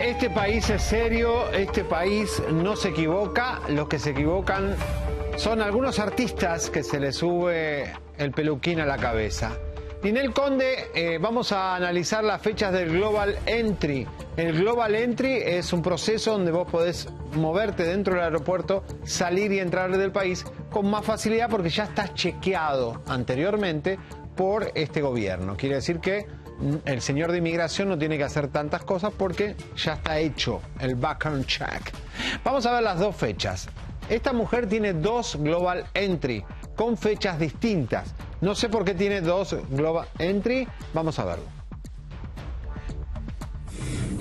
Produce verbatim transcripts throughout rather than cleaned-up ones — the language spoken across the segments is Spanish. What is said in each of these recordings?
Este país es serio, este país no se equivoca. Los que se equivocan son algunos artistas que se les sube el peluquín a la cabeza. Ninel Conde, eh, vamos a analizar las fechas del Global Entry. El Global Entry es un proceso donde vos podés moverte dentro del aeropuerto, salir y entrar del país con más facilidad porque ya estás chequeado anteriormente por este gobierno. Quiere decir que el señor de inmigración no tiene que hacer tantas cosas porque ya está hecho el background check. Vamos a ver las dos fechas. Esta mujer tiene dos Global Entry con fechas distintas. No sé por qué tiene dos Global Entry. Vamos a verlo.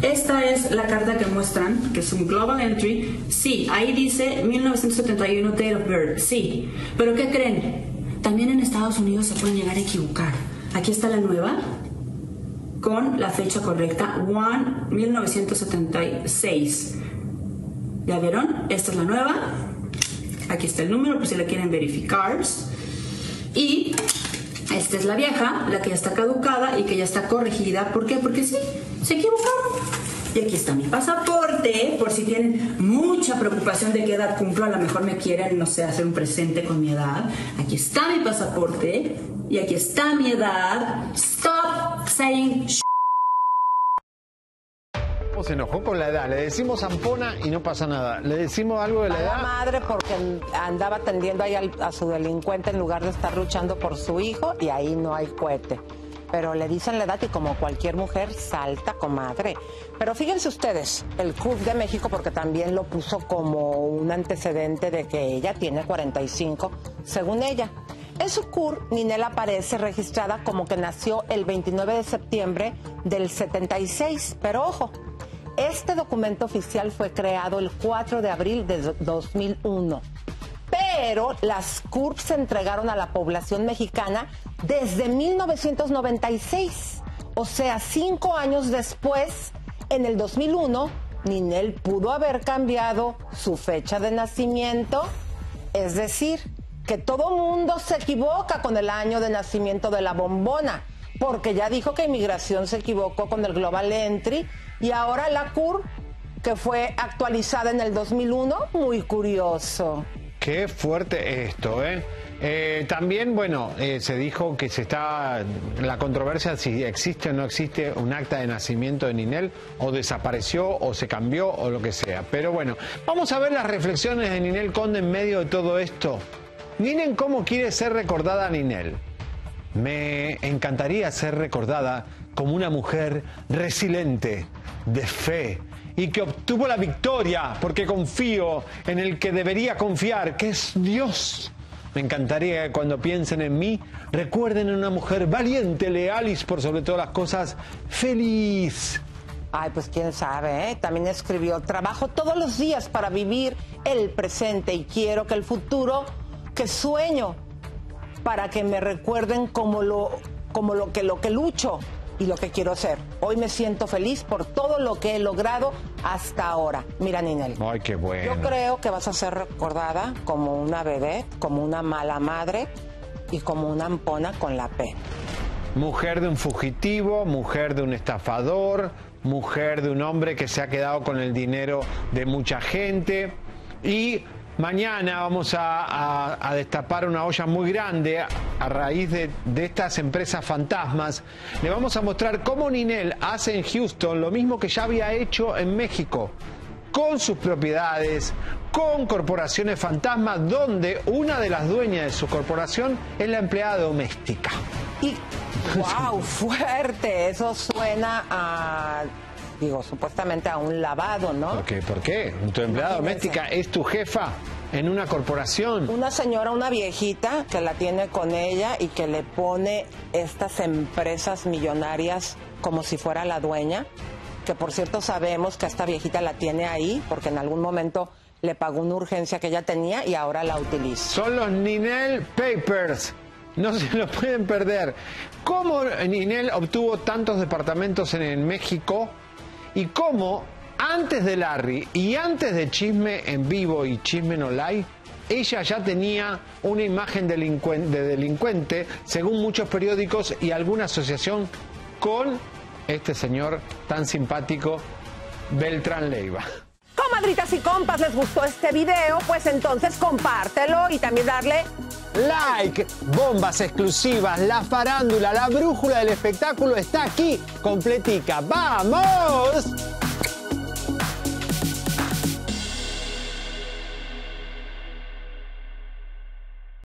Esta es la carta que muestran, que es un Global Entry. Sí, ahí dice mil novecientos setenta y uno Taylor Bird. Sí, pero ¿qué creen? También en Estados Unidos se pueden llegar a equivocar. Aquí está la nueva, con la fecha correcta, mil novecientos setenta y seis. ¿Ya vieron? Esta es la nueva. Aquí está el número por si la quieren verificar. Y esta es la vieja, la que ya está caducada y que ya está corregida. ¿Por qué? Porque sí, se equivocaron. Y aquí está mi pasaporte, por si tienen mucha preocupación de qué edad cumplo. A lo mejor me quieren, no sé, hacer un presente con mi edad. Aquí está mi pasaporte y aquí está mi edad. Stop saying sh**. Se enojó con la edad. Le decimos zampona y no pasa nada. Le decimos algo de la edad. La madre, porque andaba atendiendo ahí a su delincuente en lugar de estar luchando por su hijo, y ahí no hay cohete. Pero le dicen la edad y como cualquier mujer salta, comadre. Pero fíjense ustedes, el C U F de México, porque también lo puso como un antecedente de que ella tiene cuarenta y cinco, según ella. En su C U R P, Ninel aparece registrada como que nació el veintinueve de septiembre del setenta y seis. Pero ojo, este documento oficial fue creado el cuatro de abril de dos mil uno. Pero las C U R P se entregaron a la población mexicana desde mil novecientos noventa y seis. O sea, cinco años después, en el dos mil uno, Ninel pudo haber cambiado su fecha de nacimiento. Es decir, que todo mundo se equivoca con el año de nacimiento de la bombona, porque ya dijo que inmigración se equivocó con el Global Entry, y ahora la C U R P, que fue actualizada en el dos mil uno, muy curioso. Qué fuerte esto, ¿eh? Eh, también, bueno, eh, se dijo que se está la controversia si existe o no existe un acta de nacimiento de Ninel, o desapareció, o se cambió, o lo que sea. Pero bueno, vamos a ver las reflexiones de Ninel Conde en medio de todo esto. Miren cómo quiere ser recordada Ninel. Me encantaría ser recordada como una mujer resiliente, de fe, y que obtuvo la victoria porque confío en el que debería confiar, que es Dios. Me encantaría que cuando piensen en mí, recuerden a una mujer valiente, leal y por sobre todas las cosas, feliz. Ay, pues quién sabe, ¿eh? También escribió, trabajo todos los días para vivir el presente y quiero que el futuro que sueño, para que me recuerden como lo, como lo que, lo que lucho y lo que quiero ser. Hoy me siento feliz por todo lo que he logrado hasta ahora. Mira, Ninel. Ay, qué bueno. Yo creo que vas a ser recordada como una bebé, como una mala madre y como una ampona con la P. Mujer de un fugitivo, mujer de un estafador, mujer de un hombre que se ha quedado con el dinero de mucha gente. Y mañana vamos a, a, a destapar una olla muy grande a, a raíz de, de estas empresas fantasmas. Le vamos a mostrar cómo Ninel hace en Houston lo mismo que ya había hecho en México, con sus propiedades, con corporaciones fantasmas, donde una de las dueñas de su corporación es la empleada doméstica. Y wow, fuerte, eso suena a... digo, supuestamente a un lavado, ¿no? ¿Por qué? ¿Por qué? Tu empleada doméstica es tu jefa en una corporación. Una señora, una viejita que la tiene con ella y que le pone estas empresas millonarias como si fuera la dueña, que por cierto sabemos que esta viejita la tiene ahí porque en algún momento le pagó una urgencia que ella tenía y ahora la utiliza. Son los Ninel Papers. No se lo pueden perder. ¿Cómo Ninel obtuvo tantos departamentos en el México? Y cómo antes de Larry y antes de Chisme en Vivo y Chisme en Online, ella ya tenía una imagen delincuente, de delincuente, según muchos periódicos, y alguna asociación con este señor tan simpático Beltrán Leyva. Comadritas y compas, ¿les gustó este video? Pues entonces compártelo y también darle like. Bombas exclusivas, la farándula, la brújula del espectáculo está aquí, completica. ¡Vamos!